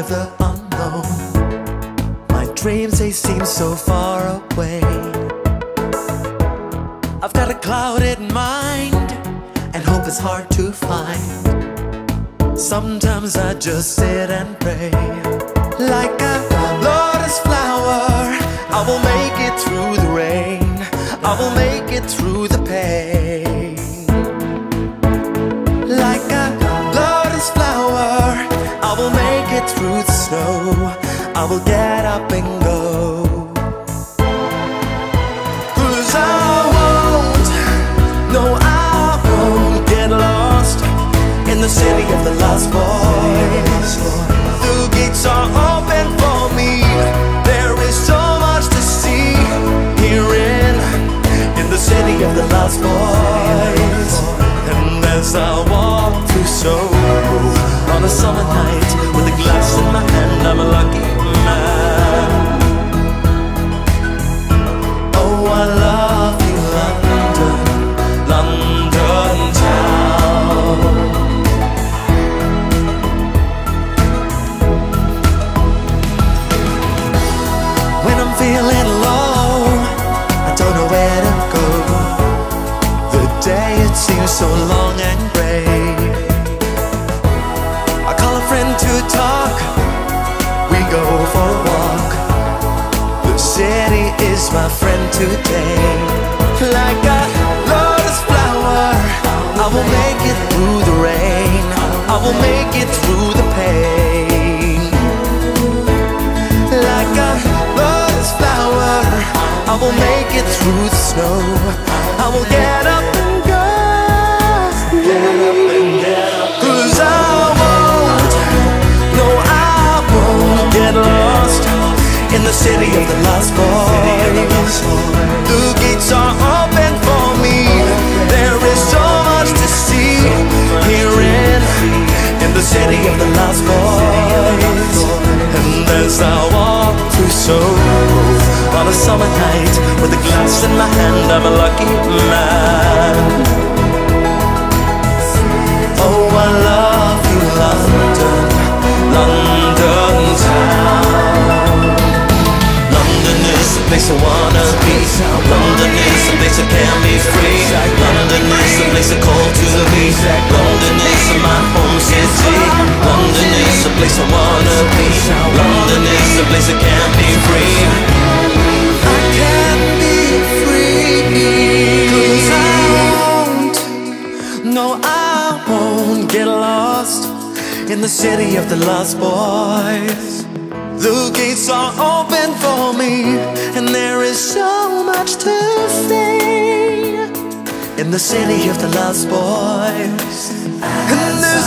of the unknown. My dreams, they seem so far away. I've got a clouded mind, and hope is hard to find. Sometimes I just sit and pray. Like a lotus flower, I will make it through the rain. I will make it through the pain. Like a lotus flower, I will make it through the snow. I will get up and go. The city of the lost boys, the gates are open for me. There is so much to see here in the city of the lost boys. And as I walk through Soho on a summer night with a glass in my hand, I'm a lucky man. Oh, I love you, London, London town. Feeling low, I don't know where to go. The day, it seems so long and gray. I call a friend to talk, we go for a walk. The city is my friend today. Like a lotus flower, I will make it through the rain. I will make it through the pain. Like a flower, I will make it through the snow. I will get up and go. Cause I won't, no I won't get lost in the city of the lost boys. The gates are open for me. There is so much to see here in the city of the lost boys. And as I walk through Soho on a summer night with a glass in my hand, I'm a lucky man. Oh, I love you, London, London town. London is the place I wanna be. London is the place that can be free. London is the place I call to be. London is my home city. London is the place I wanna be. London is the place I can be free. Get lost in the city of the lost boys. The gates are open for me, and there is so much to see in the city of the lost boys. And